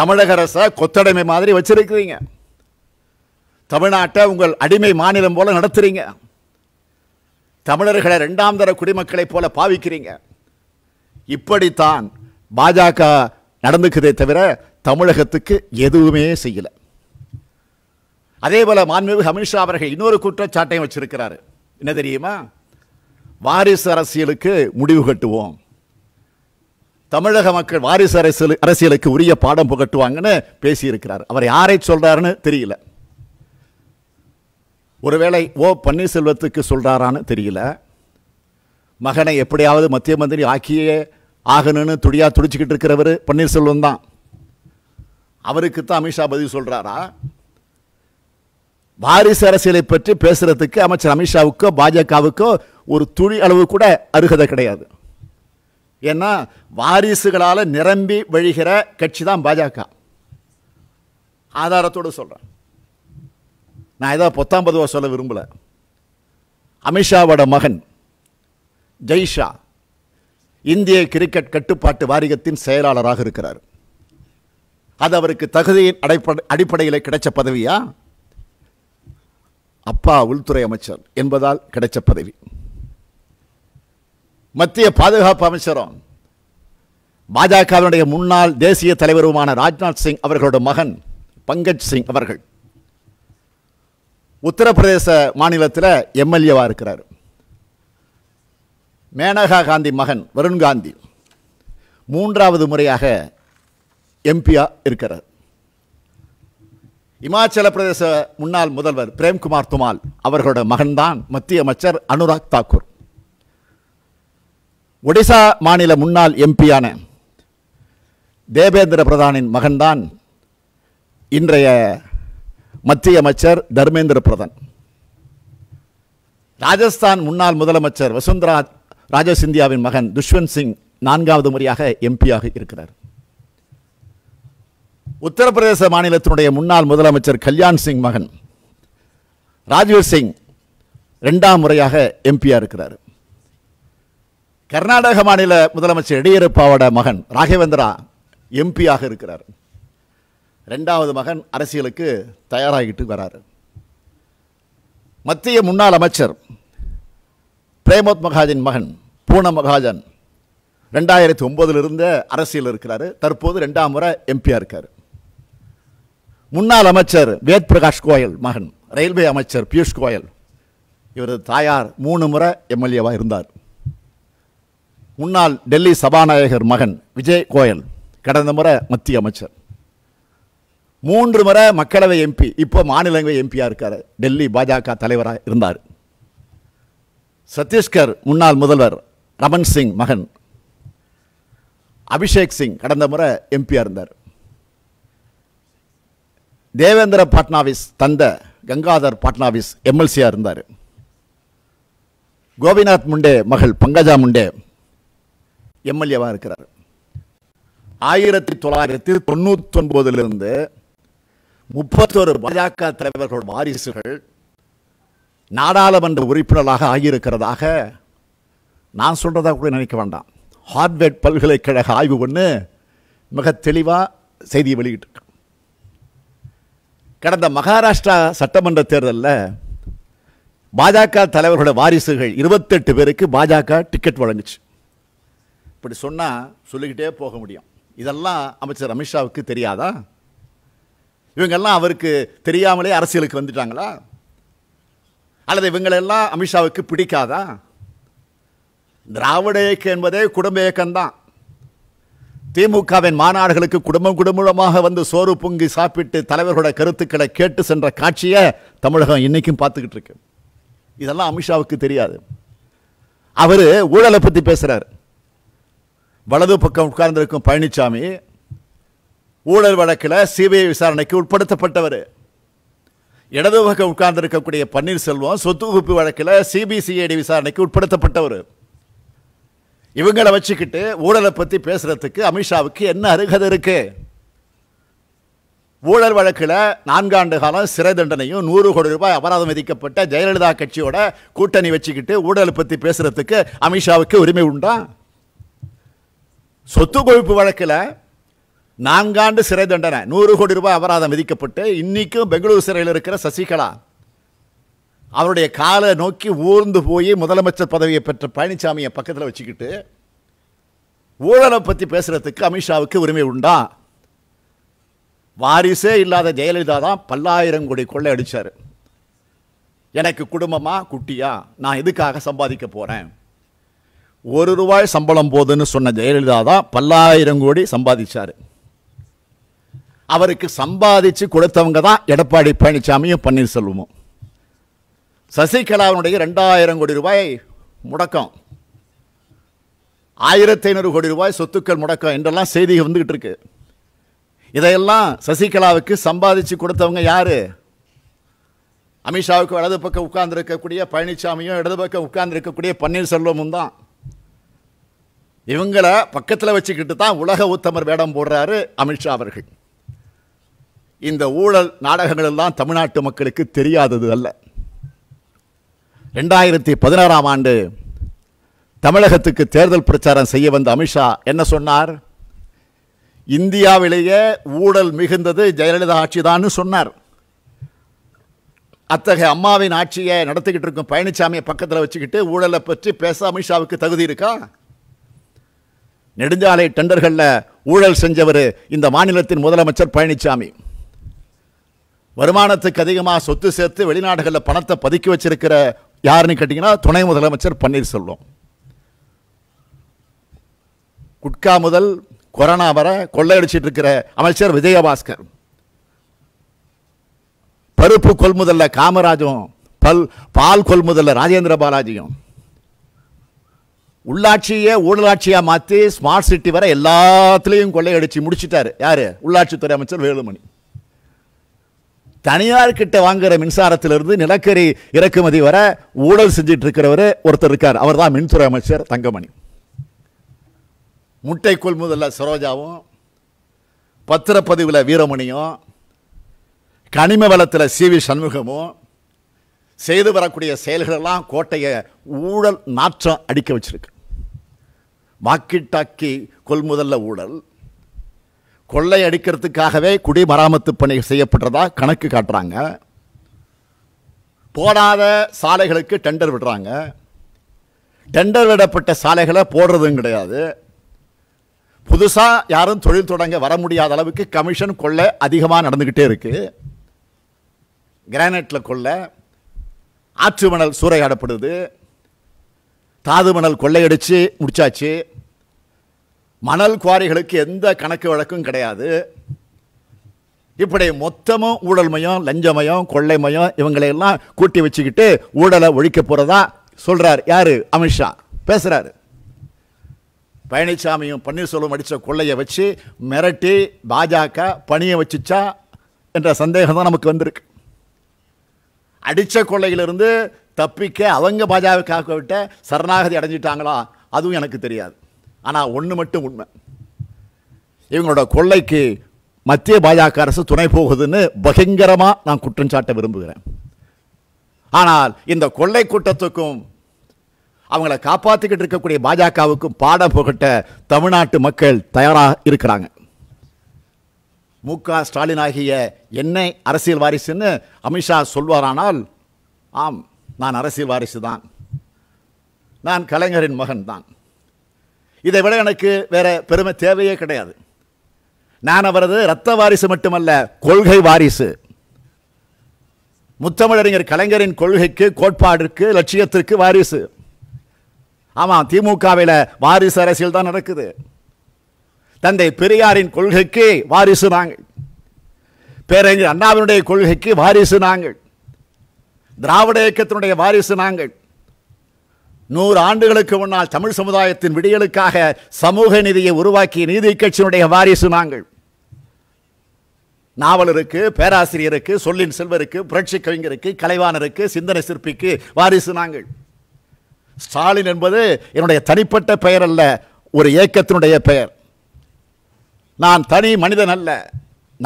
தமிழக அரசை கொத்தடமை மாதிரி வச்சிருக்கீங்க. தமிழ்நாட்டை உங்கள் அடிமை மாநிலம் போல நடத்துறீங்க. தமிழர்களை இரண்டாம் தர குடிமக்களை போல பாவிக்கிறீங்க. இப்படித்தான் பாஜக நடந்துக்குதே தவிர தமிழகத்துக்கு எதுவுமே செய்யல. அதேபோல மாண்புமிகு அமித்ஷா அவர்கள் இன்னொரு குற்றச்சாட்டையும் வச்சிருக்கிறாரு. என்ன தெரியுமா? வாரிசு அரசியலுக்கு முடிவு கட்டுவோம், தமிழக மக்கள் வாரிசு அரசியலுக்கு உரிய பாடம் புகட்டுவாங்கன்னு பேசியிருக்கிறார். அவர் யாரை சொல்றாருன்னு தெரியல. ஒருவேளை ஓ பன்னீர்செல்வத்துக்கு சொல்றாரான்னு தெரியல. மகனை எப்படியாவது மத்திய மந்திரி ஆக்கியே ஆகணும்னு துடியா துடிச்சுக்கிட்டு இருக்கிறவர் பன்னீர்செல்வம் தான். அவருக்கு தான் அமித்ஷா பதில் சொல்றாரா? வாரிசு அரசியலை பற்றி பேசுறதுக்கு அமைச்சர் அமித்ஷாவுக்கோ பாஜகவுக்கோ ஒரு துளி அளவு கூட அருகதை கிடையாது. ஏன்னா வாரிசுகளால் நிரம்பி வழிகிற கட்சி தான் பாஜக. ஆதாரத்தோடு சொல்கிறேன். நான் ஏதாவது பொத்தாம் பொதுவாக சொல்ல விரும்பலை. அமித்ஷாவோட மகன் ஜெய்ஷா இந்திய கிரிக்கெட் கட்டுப்பாட்டு வாரியத்தின் செயலாளராக இருக்கிறார். அது அவருக்கு தகுதியின் அடிப்படையில் கிடைச்ச பதவியா? அப்பா உள்துறை அமைச்சர் என்பதால் கிடைச்ச பதவி. மத்திய பாதுகாப்பு அமைச்சரும் பாஜகவினுடைய முன்னாள் தேசிய தலைவருமான ராஜ்நாத் சிங் அவர்களோட மகன் பங்கஜ் சிங் அவர்கள் உத்தரப்பிரதேச மாநிலத்தில் எம்எல்ஏவாக இருக்கிறார். மேனகா காந்தி மகன் வருண் காந்தி மூன்றாவது முறையாக எம்பியா இருக்கிறார். இமாச்சல பிரதேச முன்னாள் முதல்வர் பிரேம்குமார் துமால் அவர்களோட மகன்தான் மத்திய அமைச்சர் அனுராக் தாக்கூர். ஒடிசா மாநில முன்னாள் எம்பியான தேவேந்திர பிரதானின் மகன்தான் இன்றைய மத்திய அமைச்சர் தர்மேந்திர பிரதான். ராஜஸ்தான் முன்னாள் முதலமைச்சர் வசுந்தரா ராஜே சிந்தியாவின் மகன் துஷ்யந்த் சிங் நான்காவது முறையாக எம்பியாக இருக்கிறார். உத்தரப்பிரதேச மாநிலத்தினுடைய முன்னாள் முதலமைச்சர் கல்யாண் சிங் மகன் ராஜீவ் சிங் ரெண்டாம் முறையாக எம்பியா இருக்கிறார். கர்நாடக மாநில முதலமைச்சர் எடியூரப்பாவோட மகன் ராகவேந்திரா எம்பியாக இருக்கிறார். ரெண்டாவது மகன் அரசியலுக்கு தயாராகிட்டு வராரு. மத்திய முன்னாள் அமைச்சர் பிரேமோத் மகாஜன் மகன் பூனம் மகாஜன் 2009 அரசியல் இருக்கிறாரு. தற்போது ரெண்டாம் முறை எம்பியா இருக்கார். முன்னாள் அமைச்சர் வேத் பிரகாஷ் கோயல் மகன் ரயில்வே அமைச்சர் பியூஷ் கோயல், இவரது தாயார் 3 முறை எம்எல்ஏவாக இருந்தார். முன்னாள் டெல்லி சபாநாயகர் மகன் விஜய் கோயல் கடந்த முறை மத்திய அமைச்சர். 3 முறை மக்களவை எம்பி, இப்போ மாநிலங்களவை எம்பியா இருக்கார். டெல்லி பாஜக தலைவராக இருந்தார். சத்தீஸ்கர் முன்னாள் முதல்வர் ரமன் சிங் மகன் அபிஷேக் சிங் கடந்த முறை எம்பியாக இருந்தார். தேவேந்திர பட்னாவிஸ் தந்த கங்காதர் பட்னாவிஸ் எம்எல்சியாக இருந்தார். கோபிநாத் முண்டே மகள் பங்கஜா முண்டே எம்எல்ஏவாக இருக்கிறார். 1999 31 பாஜக தலைவர்களோட வாரிசுகள் நாடாளுமன்ற உறுப்பினர்களாக ஆகியிருக்கிறதாக நான் சொல்கிறதா கூட நினைக்க வேண்டாம். ஹார்வர்ட் பல்கலைக்கழக ஆய்வு ஒன்று மிக தெளிவாக செய்தியை வெளியிட்டிருக்கு. கடந்த மகாராஷ்டிரா சட்டமன்ற தேர்தலில் பாஜக தலைவர்களோட வாரிசுகள் 28 பேருக்கு பாஜக டிக்கெட் வழங்குச்சு. இப்படி சொன்னால் சொல்லிக்கிட்டே போக முடியும். இதெல்லாம் அமைச்சர் அமித்ஷாவுக்கு தெரியாதா? இவங்கெல்லாம் அவருக்கு தெரியாமலே அரசியலுக்கு வந்துட்டாங்களா? அல்லது இவங்களெல்லாம் அமித்ஷாவுக்கு பிடிக்காதா? திராவிட இயக்கம் என்பதே குடும்ப இயக்கம்தான். திமுகவின் மாநாடுகளுக்கு குடும்பம் குடும்பமாக வந்து சோறு பொங்கி சாப்பிட்டு தலைவர்களோட கருத்துக்களை கேட்டு சென்ற காட்சியை தமிழகம் இன்னைக்கும் பார்த்துக்கிட்டு இருக்கு. இதெல்லாம் அமித்ஷாவுக்கு தெரியாது. அவர் ஊழலை பற்றி பேசுகிறார். வலது பக்கம் உட்கார்ந்திருக்கும் பழனிசாமி ஊழல் வழக்கில் சிபிஐ விசாரணைக்கு உட்படுத்தப்பட்டவர். இடது பக்கம் உட்கார்ந்திருக்கக்கூடிய பன்னீர்செல்வம் சொத்து குவிப்பு வழக்கில் சிபிசிஐடி விசாரணைக்கு உட்படுத்தப்பட்டவர். இவங்களை வச்சுக்கிட்டு ஊழலை பற்றி பேசுகிறதுக்கு அமித்ஷாவுக்கு என்ன அருகதை இருக்கு? ஊழல் வழக்கில் 4 ஆண்டு காலம் சிறை தண்டனையும் 100 கோடி ரூபாய் அபராதம் விதிக்கப்பட்ட ஜெயலலிதா கட்சியோட கூட்டணி வச்சுக்கிட்டு ஊழலை பற்றி பேசுகிறதுக்கு அமித்ஷாவுக்கு உரிமை உண்டா? சொத்து குவிப்பு வழக்கில் 4 ஆண்டு சிறை தண்டனை 100 கோடி ரூபாய் அபராதம் விதிக்கப்பட்டு இன்னைக்கும் பெங்களூர் சிறையில் இருக்கிற சசிகலா அவருடைய காலை நோக்கி ஊர்ந்து போய் முதலமைச்சர் பதவியை பெற்ற பழனிசாமியை பக்கத்தில் வச்சுக்கிட்டு ஊழலை பற்றி பேசுகிறதுக்கு அமித்ஷாவுக்கு உரிமை உண்டா? வாரிசே இல்லாத ஜெயலலிதா தான் 10,000 கோடி கொள்ளை அடித்தார். எனக்கு குடும்பமா குட்டியா நான் எதுக்காக சம்பாதிக்க போகிறேன்? 1 ரூபாய் சம்பளம் போதுன்னு சொன்ன ஜெயலலிதா தான் 10,000 கோடி சம்பாதிச்சார். அவருக்கு சம்பாதிச்சு கொடுத்தவங்க தான் எடப்பாடி பழனிசாமியும் பன்னீர்செல்வமும். சசிகலாவுடைய 2,000 கோடி ரூபாய் முடக்கம், 1,500 கோடி ரூபாய் சொத்துக்கள் முடக்கம் என்றெல்லாம் செய்திகள் வந்துகிட்டு இருக்கு. இதையெல்லாம் சசிகலாவுக்கு சம்பாதிச்சு கொடுத்தவங்க யாரு? அமித்ஷாவுக்கு வலது பக்கம் உட்கார்ந்துருக்கக்கூடிய பழனிசாமியும் இடது பக்கம் உட்கார்ந்துருக்கக்கூடிய பன்னீர்செல்வமும் தான். இவங்களை பக்கத்தில் வச்சுக்கிட்டு தான் உலக உத்தமர் வேடம் போடுறாரு அமித்ஷா அவர்கள். இந்த ஊழல் நாடகங்களெல்லாம் தமிழ்நாட்டு மக்களுக்கு தெரியாதது அல்ல. 2016ஆம் ஆண்டு தமிழகத்துக்கு தேர்தல் பிரச்சாரம் செய்ய வந்த அமித்ஷா என்ன சொன்னார்? இந்தியாவிலேயே ஊழல் மிகுந்தது ஜெயலலிதா ஆட்சி தான் சொன்னார். அத்தகைய அம்மாவின் ஆட்சியை நடத்திக்கிட்டு இருக்கும் பழனிசாமியை பக்கத்தில் வச்சுக்கிட்டு ஊழலை பற்றி பேச அமித்ஷாவுக்கு தகுதி இருக்கா? நெடுஞ்சாலை டெண்டர்களில் ஊழல் செஞ்சவர் இந்த மாநிலத்தின் முதலமைச்சர் பழனிசாமி. வருமானத்துக்கு அதிகமாக சொத்து சேர்த்து வெளிநாடுகளில் பணத்தை பதுக்கி வச்சிருக்கிற யாருன்னு கேட்டிங்கன்னா துணை முதலமைச்சர் பன்னீர்செல்வம். குட்கா முதல் கொரோனா வரை கொள்ளையடிச்சிட்டு இருக்கிற அமைச்சர் விஜயபாஸ்கர். பருப்பு கொள்முதல்ல காமராஜும் பால் கொள்முதல்ல ராஜேந்திர பாலாஜியும். உள்ளாட்சியே ஊழலாட்சியாக மாற்றி ஸ்மார்ட் சிட்டி வரை எல்லாத்துலேயும் கொள்ளையடிச்சு முடிச்சிட்டாரு யார்? உள்ளாட்சித்துறை அமைச்சர் வேலுமணி. தனியார் கிட்ட வாங்குற மின்சாரத்திலிருந்து நிலக்கரி இறக்குமதி வர ஊழல் செஞ்சிட்டு இருக்கிறவர் ஒருத்தர் இருக்கார், அவர் தான் மின்துறை அமைச்சர் தங்கமணி. முட்டை கொள்முதல்ல சரோஜாவும், பத்திரப்பதிவில் வீரமணியும், கனிம வளத்தில் சி வி சண்முகமும் செய்து வரக்கூடிய செயல்களெல்லாம் கோட்டையை ஊழல் நாற்றம் அடிக்க வச்சிருக்கு. வாக்கிட்டாக்கி கொள்முதல்ல ஊழல், கொள்ளை அடிக்கிறதுக்காகவே குடிமராமத்து பணி செய்யப்படுறதா கணக்கு காட்டுறாங்க, போடாத சாலைகளுக்கு டெண்டர் விடுறாங்க, டெண்டர் விடப்பட்ட சாலைகளை போடுறதும் கிடையாது, புதுசாக யாரும் தொழில் தொடங்க வர முடியாத அளவுக்கு கமிஷன் கொள்ளை அதிகமாக நடந்துக்கிட்டே இருக்குது, கிரானைட்டில் கொள்ளை, ஆற்று மணல் சூறையாடப்படுது, தாது மணல் கொள்ளையடித்து முடிச்சாச்சு, மணல் குவாரிகளுக்கு எந்த கணக்கு வழக்கும் கிடையாது. இப்படி மொத்தமும் ஊழல்மயம், லஞ்சமயம், கொள்ளைமயம் இவங்களையெல்லாம் கூட்டி வச்சுக்கிட்டு ஊழலை ஒழிக்க போகிறதா சொல்கிறார் யார்? அமித்ஷா பேசுகிறாரு. பழனிசாமியும் பன்னீர்செல்வம் அடித்த கொள்ளையை வச்சு மிரட்டி பாஜக பணியை வச்சுச்சா என்ற சந்தேகம் தான் நமக்கு வந்திருக்கு. அடித்த கொள்ளையிலிருந்து தப்பிக்க அவங்க பாஜகவை விட்ட சரணாகதி அடைஞ்சிட்டாங்களா அதுவும் எனக்கு தெரியாது. ஆனால் ஒன்று மட்டும் உண்மை, இவங்களோட கொள்ளைக்கு மத்திய பாஜக அரசு துணை போகுதுன்னு பகிரங்கமாக நான் குற்றம் சாட்ட விரும்புகிறேன். ஆனால் இந்த கொள்ளை கூட்டத்துக்கும் அவங்கள காப்பாற்றிக்கிட்டு இருக்கக்கூடிய பாஜகவுக்கும் பாடம் புகட்ட தமிழ்நாட்டு மக்கள் தயாராக இருக்கிறாங்க. முக ஸ்டாலின் ஆகிய என்னை அரசியல் வாரிசுன்னு அமித்ஷா சொல்வாரானால், ஆம், நான் அரசியல் வாரிசு தான், நான் கலைஞரின் மகன் தான், இதை விட எனக்கு வேற பெருமை தேவையே கிடையாது. நான் அவரது இரத்த வாரிசு மட்டுமல்ல, கொள்கை வாரிசு. முத்தமிழறிஞர் கலைஞரின் கொள்கைக்கு, கோட்பாட்டிற்கு, லட்சியத்திற்கு வாரிசு. ஆமாம், திமுகவில் வாரிசு அரசியல் தான் நடக்குது. தந்தை பெரியாரின் கொள்கைக்கு வாரிசு நாங்கள், பேரறிஞர் அண்ணாவினுடைய கொள்கைக்கு வாரிசு நாங்கள், திராவிட இயக்கத்தினுடைய வாரிசு நாங்கள். 100 ஆண்டுகளுக்கு முன்னால் தமிழ் சமுதாயத்தின் விடியலுக்காக சமூக நீதியை உருவாக்கிய நீதி கட்சியினுடைய வாரிசு நாங்கள். நாவலருக்கு, பேராசிரியருக்கு, சொல்லின் செல்வருக்கு, புரட்சி கவிஞருக்கு, கலைவாணருக்கு, சிந்தனை சிற்பிக்கு வாரிசு நாங்கள். ஸ்டாலின் என்பது என்னுடைய தனிப்பட்ட பெயர் அல்ல, ஒரு இயக்கத்தினுடைய பெயர். நான் தனி மனிதன் அல்ல,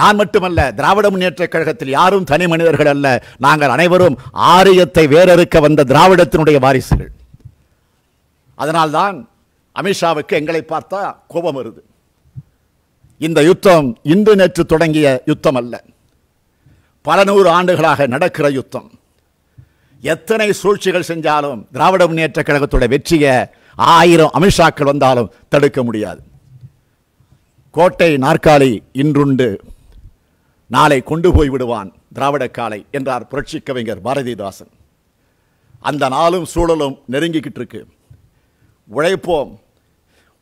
நான் மட்டுமல்ல, திராவிட முன்னேற்ற கழகத்தில் யாரும் தனி மனிதர்கள் அல்ல. நாங்கள் அனைவரும் ஆரியத்தை வேறறுக்க வந்த திராவிடத்தினுடைய வாரிசுகள். அதனால்தான் அமித்ஷாவுக்கு எங்களை பார்த்தா கோபம் வருது. இந்த யுத்தம் இன்று நேற்று தொடங்கிய யுத்தம் அல்ல, பல நூறு ஆண்டுகளாக நடக்கிற யுத்தம். எத்தனை சூழ்ச்சிகள் செஞ்சாலும் திராவிட முன்னேற்ற கழகத்தோட வெற்றியை 1000 அமித்ஷாக்கள் வந்தாலும் தடுக்க முடியாது. கோட்டை நாற்காலி இன்றுண்டு, நாளை கொண்டு போய் விடுவான் திராவிட காலை என்றார் புரட்சி கவிஞர் பாரதிதாசன். அந்த நாளும் சூழலும் நெருங்கிக்கிட்டு இருக்கு. உழைப்போம்,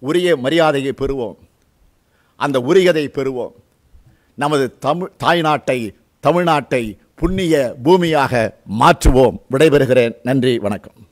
உரிய மரியாதையை பெறுவோம், அந்த உரியதை பெறுவோம். நமது தாய்நாட்டை, தமிழ்நாட்டை புண்ணிய பூமியாக மாற்றுவோம். விடைபெறுகிறேன். நன்றி, வணக்கம்.